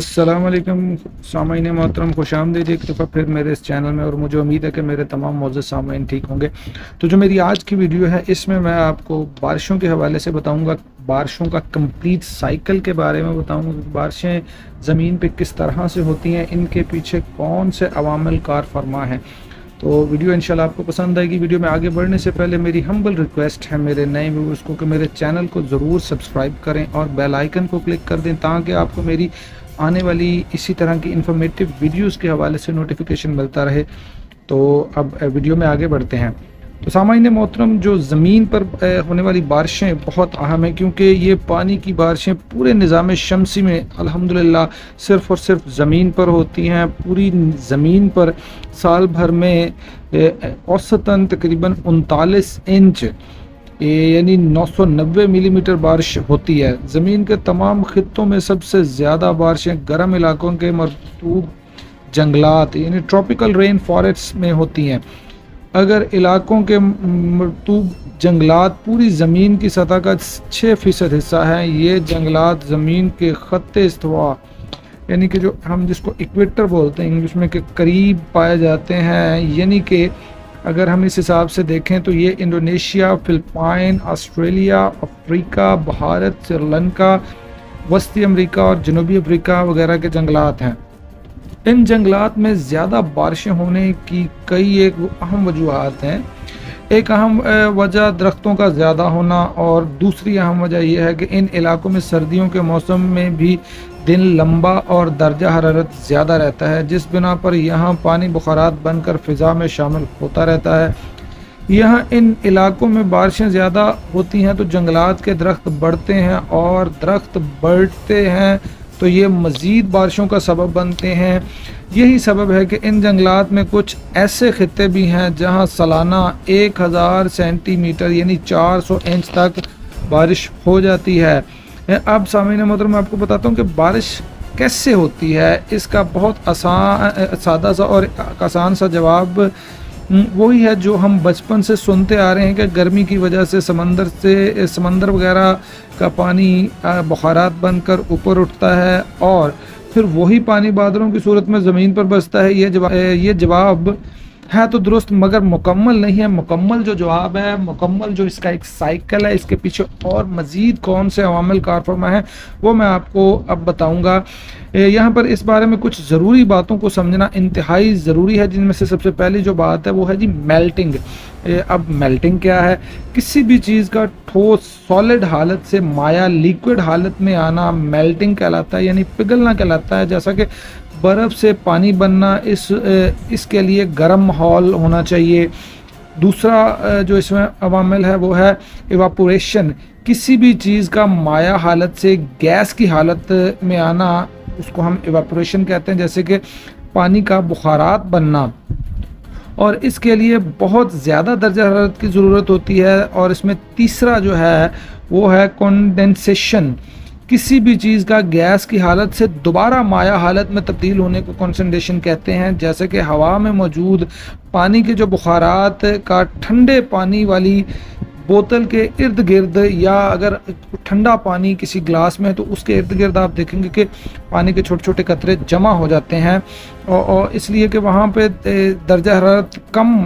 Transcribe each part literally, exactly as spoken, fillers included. अस्सलाम वालेकुम सामीन मोहतरम, खुशामदीद एक दफ़ा फिर मेरे इस चैनल में। और मुझे उम्मीद है कि मेरे तमाम मौजूद सामीन ठीक होंगे। तो जो मेरी आज की वीडियो है इसमें मैं आपको बारिशों के हवाले से बताऊंगा, बारिशों का कंप्लीट साइकिल के बारे में बताऊंगा कि बारिशें ज़मीन पे किस तरह से होती हैं, इनके पीछे कौन से अवामिल कार फरमा हैं। तो वीडियो इंशाल्लाह आपको पसंद आएगी। वीडियो में आगे बढ़ने से पहले मेरी हम्बल रिक्वेस्ट है मेरे नए व्यूअर्स को कि मेरे चैनल को ज़रूर सब्सक्राइब करें और बेल आइकन को क्लिक कर दें ताकि आपको मेरी आने वाली इसी तरह की इंफॉर्मेटिव वीडियोस के हवाले से नोटिफिकेशन मिलता रहे। तो अब वीडियो में आगे बढ़ते हैं। तो सामाईन मोहतरम, जो ज़मीन पर होने वाली बारिशें बहुत अहम है क्योंकि ये पानी की बारिशें पूरे निज़ाम शमसी में अल्हम्दुलिल्लाह सिर्फ़ और सिर्फ ज़मीन पर होती हैं। पूरी ज़मीन पर साल भर में औसतन तकरीबन उनतालीस इंच यानी नौ सौ नब्बे मिलीमीटर बारिश होती है। ज़मीन के तमाम खित्तों में सबसे ज़्यादा बारिशें गर्म इलाकों के मरतूब जंगलात यानी ट्रॉपिकल रेन फॉरेस्ट में होती हैं। अगर इलाकों के मरतूब जंगलात पूरी ज़मीन की सतह का छः फ़ीसद हिस्सा है। ये जंगलात ज़मीन के खत्ते इस्तवा यानी कि जो हम जिसको इक्वेटर बोलते हैं इंग्लिश में के करीब पाए जाते हैं। यानी कि अगर हम इस हिसाब से देखें तो ये Indonesia, Philippine, Australia, Africa, Bharat, Sri Lanka, वस्ती अमेरिका और जनूबी अफ्रीका वगैरह के जंगलात हैं। इन जंगलात में ज़्यादा बारिशें होने की कई एक अहम वजूहत हैं। एक अहम वजह दरख्तों का ज़्यादा होना और दूसरी अहम वजह यह है कि इन इलाकों में सर्दियों के मौसम में भी दिन लंबा और दर्जा हरारत ज़्यादा रहता है, जिस बिना पर यहाँ पानी बुखारात बनकर फ़िज़ा में शामिल होता रहता है। यहाँ इन इलाकों में बारिशें ज़्यादा होती हैं तो जंगलात के दरख्त बढ़ते हैं और दरख्त बढ़ते हैं तो ये मज़ीद बारिशों का सबब बनते हैं। यही सबब है कि इन जंगलात में कुछ ऐसे खित्ते भी हैं जहाँ सालाना एक हज़ार सेंटीमीटर यानी चार सौ इंच तक बारिश हो जाती है। अब सामने मोहतरम आपको बताता हूँ कि बारिश कैसे होती है। इसका बहुत आसान सादा सा और आसान सा जवाब वही है जो हम बचपन से सुनते आ रहे हैं कि गर्मी की वजह से समंदर से समंदर वगैरह का पानी बुखारात बनकर ऊपर उठता है और फिर वही पानी बादलों की सूरत में ज़मीन पर बसता है। ये जवाब ये जवाब है तो दुरुस्त मगर मुकम्मल नहीं है। मुकम्मल जो जवाब है, मुकम्मल जो इसका एक साइकिल है, इसके पीछे और मज़ीद कौन से अवामिल कार फरमा है वो मैं आपको अब बताऊंगा। यहाँ पर इस बारे में कुछ ज़रूरी बातों को समझना इंतहाई ज़रूरी है, जिनमें से सबसे पहली जो बात है वो है जी मेल्टिंग। अब मेल्टिंग क्या है? किसी भी चीज़ का ठोस सॉलिड हालत से माया लिक्विड हालत में आना मेल्टिंग कहलाता है यानी पिघलना कहलाता है। जैसा कि बर्फ़ से पानी बनना, इस इसके लिए गर्म माहौल होना चाहिए। दूसरा जो इसमें अवामिल है वो है इवापोरेशन। किसी भी चीज़ का माया हालत से गैस की हालत में आना उसको हम इवापोरेशन कहते हैं, जैसे कि पानी का बुखारात बनना। और इसके लिए बहुत ज़्यादा दर्जा हरारत की ज़रूरत होती है। और इसमें तीसरा जो है वो है कंडेंसेशन। किसी भी चीज़ का गैस की हालत से दोबारा माया हालत में तब्दील होने को कंडेंसेशन कहते हैं, जैसे कि हवा में मौजूद पानी के जो बुखारात का ठंडे पानी वाली बोतल के इर्द गिर्द या अगर ठंडा पानी किसी ग्लास में है तो उसके इर्द गिर्द आप देखेंगे कि पानी के छोटे छोटे कतरे जमा हो जाते हैं और, और इसलिए कि वहाँ पे दर्जा हरारत कम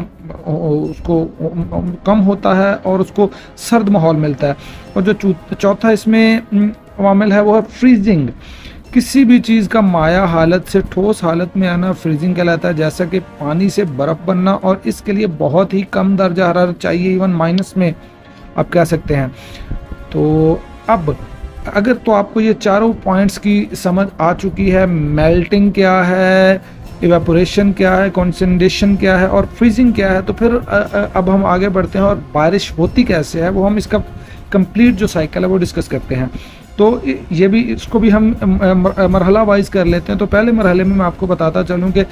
उसको कम होता है और उसको सर्द माहौल मिलता है। और जो चौथा इसमें अवामिल है वो है फ्रीजिंग। किसी भी चीज़ का माया हालत से ठोस हालत में आना फ्रीजिंग कहलाता है, जैसा कि पानी से बर्फ़ बनना। और इसके लिए बहुत ही कम दर्जा हरारत चाहिए, इवन माइनस में आप कह सकते हैं। तो अब अगर तो आपको ये चारों पॉइंट्स की समझ आ चुकी है, मेल्टिंग क्या है, इवेपोरेशन क्या है, कंडेंसेशन क्या है और फ्रीजिंग क्या है, तो फिर अब हम आगे बढ़ते हैं और बारिश होती कैसे है वो हम इसका कंप्लीट जो साइकिल है वो डिस्कस करते हैं। तो ये भी इसको भी हम मरहला वाइज कर लेते हैं। तो पहले मरहले में मैं आपको बताता चलूँ कि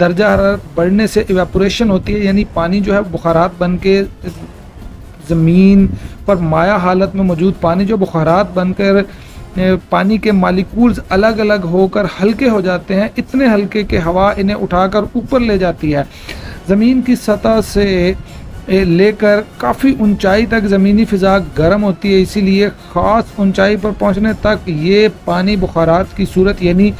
दर्जा हरारत बढ़ने से इवेपोरेशन होती है यानी पानी जो है बुखारात बन के ज़मीन पर माया हालत में मौजूद पानी जो बुखारात बनकर पानी के मालिकूल्स अलग अलग होकर हल्के हो जाते हैं। इतने हल्के के हवा इन्हें उठाकर ऊपर ले जाती है। ज़मीन की सतह से लेकर काफ़ी ऊंचाई तक ज़मीनी फ़िज़ा गर्म होती है, इसीलिए ख़ास ऊंचाई पर पहुंचने तक ये पानी बुखारात की सूरत यानी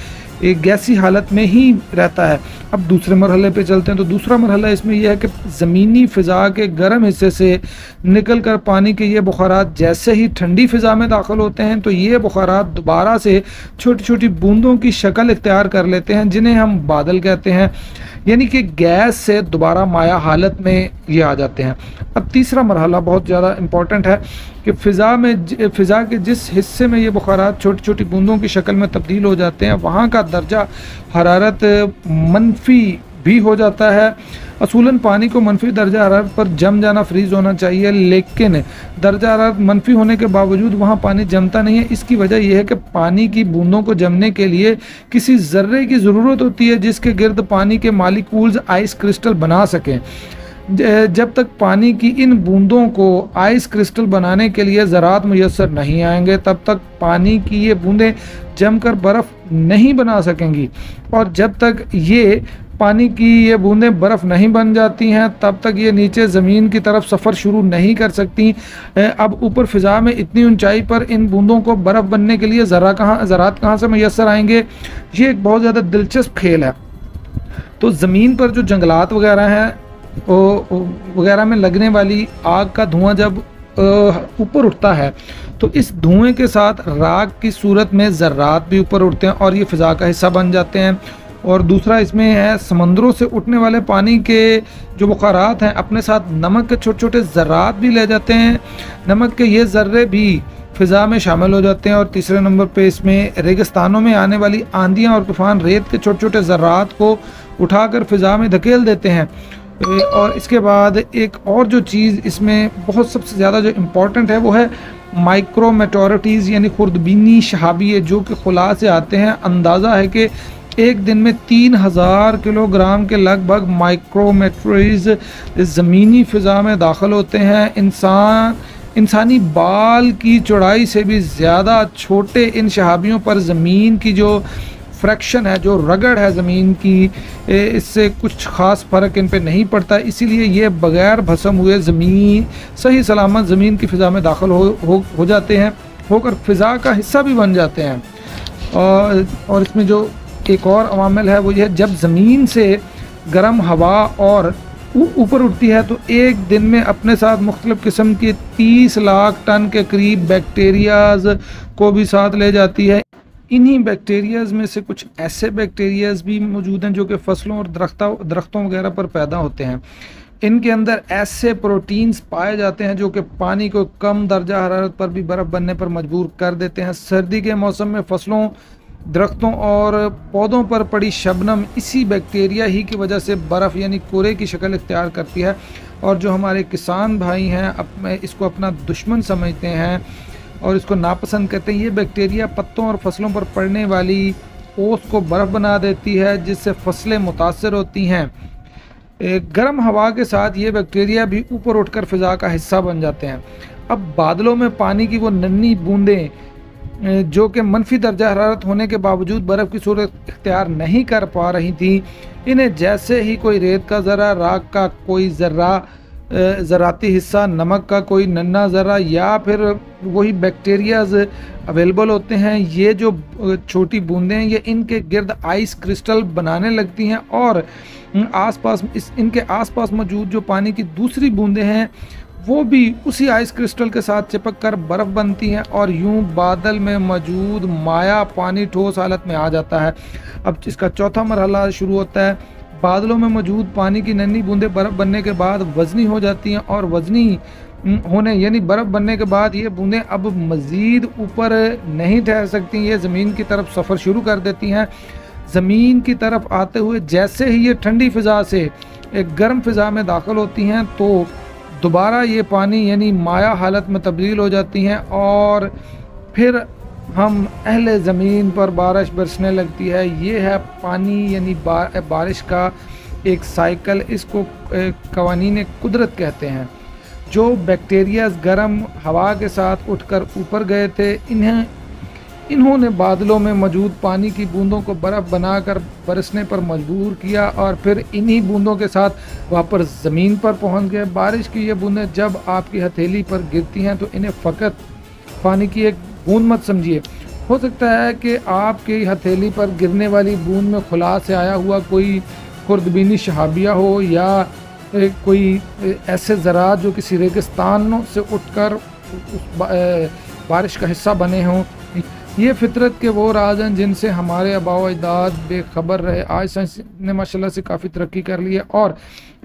एक गैसी हालत में ही रहता है। अब दूसरे मरहले पे चलते हैं, तो दूसरा मरहला इसमें यह है कि ज़मीनी फ़िज़ा के गर्म हिस्से से निकल कर पानी के ये बुखारात जैसे ही ठंडी फ़िज़ा में दाखिल होते हैं तो ये बुखारात दोबारा से छोटी छोटी बूंदों की शक्ल इख्तियार कर लेते हैं, जिन्हें हम बादल कहते हैं, यानी कि गैस से दोबारा माया हालत में ये आ जाते हैं। अब तीसरा मरहला बहुत ज़्यादा इम्पॉर्टेंट है कि फ़िज़ा में फ़िज़ा के जिस हिस्से में ये बुखारात छोटी छोटी बूंदों की शक्ल में तब्दील हो जाते हैं वहाँ का दर्जा हरारत मनफी भी हो जाता है। असूलन पानी को मनफी दर्जा हरारत पर जम जाना, फ्रीज़ होना चाहिए, लेकिन दर्जा हरारत मनफी होने के बावजूद वहाँ पानी जमता नहीं है। इसकी वजह यह है कि पानी की बूंदों को जमने के लिए किसी ज़र्रे की ज़रूरत होती है जिसके गिर्द पानी के मालिकूल्स आइस क्रिस्टल बना सकें। जब तक पानी की इन बूंदों को आइस क्रिस्टल बनाने के लिए ज़रात मुयसर नहीं आएंगे, तब तक पानी की ये बूंदें जमकर बर्फ़ नहीं बना सकेंगी, और जब तक ये पानी की ये बूंदें बर्फ़ नहीं बन जाती हैं तब तक ये नीचे ज़मीन की तरफ सफ़र शुरू नहीं कर सकती। अब ऊपर फ़िज़ा में इतनी ऊंचाई पर इन बूंदों को बर्फ़ बनने के लिए ज़रा कहाँ ज़रात कहाँ से मैसर आएंगे। ये एक बहुत ज़्यादा दिलचस्प खेल है। तो ज़मीन पर जो जंगलात वगैरह हैं वगैरह में लगने वाली आग का धुआं जब ऊपर उठता है तो इस धुएँ के साथ राख की सूरत में ज़र्रात भी ऊपर उठते हैं और ये फ़िज़ा का हिस्सा बन जाते हैं। और दूसरा इसमें है समंदरों से उठने वाले पानी के जो बुखारात हैं अपने साथ नमक के छोटे छोटे ज़र्रात भी ले जाते हैं। नमक के ये ज़र्रे भी फ़िज़ा में शामिल हो जाते हैं। और तीसरे नंबर पे इसमें रेगिस्तानों में आने वाली आंधियाँ और तूफ़ान रेत के छोटे छोटे ज़र्रात को उठाकर फ़िज़ा में धकेल देते हैं। और इसके बाद एक और जो चीज़ इसमें बहुत सबसे ज़्यादा जो इम्पोर्टेंट है वो है माइक्रो मेटोरिटीज़, यानी खुर्दबीनी शहाबी, जो कि खुला से आते हैं। अंदाज़ा है कि एक दिन में तीन हज़ार किलोग्राम के लगभग माइक्रो मेटोरिटीज़ ज़मीनी फ़िज़ा में दाखिल होते हैं। इंसान इंसानी बाल की चौड़ाई से भी ज़्यादा छोटे इन शहाबियों पर ज़मीन की जो फ्रैक्शन है, जो रगड़ है ज़मीन की, इससे कुछ ख़ास फ़र्क इन पे नहीं पड़ता। इसीलिए ये बग़ैर भस्म हुए ज़मीन सही सलामत ज़मीन की फ़िज़ा में दाखिल हो, हो हो जाते हैं, होकर फ़िज़ा का हिस्सा भी बन जाते हैं। और और इसमें जो एक और अवामिल है वो यह, जब ज़मीन से गर्म हवा और ऊपर उठती है तो एक दिन में अपने साथ मुख्तलिफ़ किस्म के तीस लाख टन के करीब बैक्टीरियाज़ को भी साथ ले जाती है। इन्हीं बैक्टीरियाज़ में से कुछ ऐसे बैक्टीरियाज़ भी मौजूद हैं जो कि फसलों और दरख्ता दरख्तों वगैरह पर पैदा होते हैं। इनके अंदर ऐसे प्रोटीन्स पाए जाते हैं जो कि पानी को कम दर्जा हरारत पर भी बर्फ़ बनने पर मजबूर कर देते हैं। सर्दी के मौसम में फसलों, दरख्तों और पौधों पर पड़ी शबनम इसी बैक्टीरिया ही की वजह से बर्फ़ यानी कोरे की शक्ल इख्तियार करती है। और जो हमारे किसान भाई हैं अब इसको अपना दुश्मन समझते हैं और इसको नापसंद करते हैं। ये बैक्टीरिया पत्तों और फसलों पर पड़ने वाली ओस को बर्फ़ बना देती है, जिससे फसलें मुतासर होती हैं। गर्म हवा के साथ ये बैक्टीरिया भी ऊपर उठकर फ़िज़ा का हिस्सा बन जाते हैं। अब बादलों में पानी की वो नन्ही बूंदें जो कि मनफी दर्जा हरारत होने के बावजूद बर्फ़ की सूरत इख्तियार नहीं कर पा रही थी, इन्हें जैसे ही कोई रेत का ज़रा, राख का कोई ज़र्रा, ज़राती हिस्सा, नमक का कोई नन्ना ज़रा या फिर वही बैक्टीरियाज अवेलेबल होते हैं, ये जो छोटी बूंदें ये इनके गिर्द आइस क्रिस्टल बनाने लगती हैं। और आसपास इस इनके आसपास मौजूद जो पानी की दूसरी बूंदें हैं वो भी उसी आइस क्रिस्टल के साथ चिपक कर बर्फ़ बनती हैं और यूं बादल में मौजूद माया पानी ठोस हालत में आ जाता है। अब इसका चौथा मरहला शुरू होता है। बादलों में मौजूद पानी की नन्ही बूंदें बर्फ़ बनने के बाद वज़नी हो जाती हैं और वज़नी होने यानी बर्फ़ बनने के बाद ये बूंदें अब मज़ीद ऊपर नहीं ठहर सकती, ये ज़मीन की तरफ सफ़र शुरू कर देती हैं। ज़मीन की तरफ आते हुए जैसे ही ये ठंडी फ़िज़ा से एक गर्म फ़िज़ा में दाखिल होती हैं तो दोबारा ये पानी यानी माया हालत में तब्दील हो जाती हैं और फिर हम अहले ज़मीन पर बारिश बरसने लगती है। ये है पानी यानी बारिश का एक साइकिल। इसको कवानीन कुदरत कहते हैं। जो बैक्टीरियाज गर्म हवा के साथ उठकर ऊपर गए थे, इन्हें इन्होंने बादलों में मौजूद पानी की बूंदों को बर्फ़ बनाकर बरसने पर मजबूर किया और फिर इन्हीं बूंदों के साथ वापस ज़मीन पर पहुंच गए। बारिश की ये बूंदें जब आपकी हथेली पर गिरती हैं तो इन्हें फ़कत पानी की एक बूंद मत समझिए, हो सकता है कि आपके हथेली पर गिरने वाली बूंद में खुला से आया हुआ कोई खुर्दबीनी शहाबिया हो या कोई ऐसे ज़रात जो किसी रेगिस्तान से उठकर उस बारिश का हिस्सा बने हों। ये फितरत के वो राज हैं जिनसे हमारे आबाओ अजदाद बेखबर रहे। आज साइंस ने माशाल्लाह से काफ़ी तरक्की कर ली है और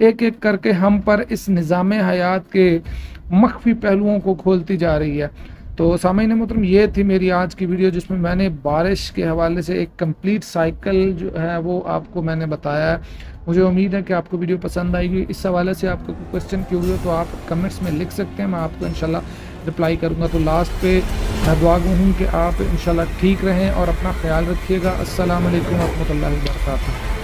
एक एक करके हम पर इस निज़ाम हयात के मख्फी पहलुओं को खोलती जा रही है। तो सामईन मोहतरम, ये थी मेरी आज की वीडियो जिसमें मैंने बारिश के हवाले से एक कंप्लीट साइकिल जो है वो आपको मैंने बताया है। मुझे उम्मीद है कि आपको वीडियो पसंद आएगी। इस हवाले से आपको कोई क्वेश्चन क्यों हो तो आप कमेंट्स में लिख सकते हैं, मैं आपको इंशाल्लाह रिप्लाई करूँगा। तो लास्ट पे मैं दुआ गो हूँ कि आप इंशाल्लाह ठीक रहें और अपना ख्याल रखिएगा। अस्सलाम वालेकुम रहमतुल्लाहि व बरकातहू।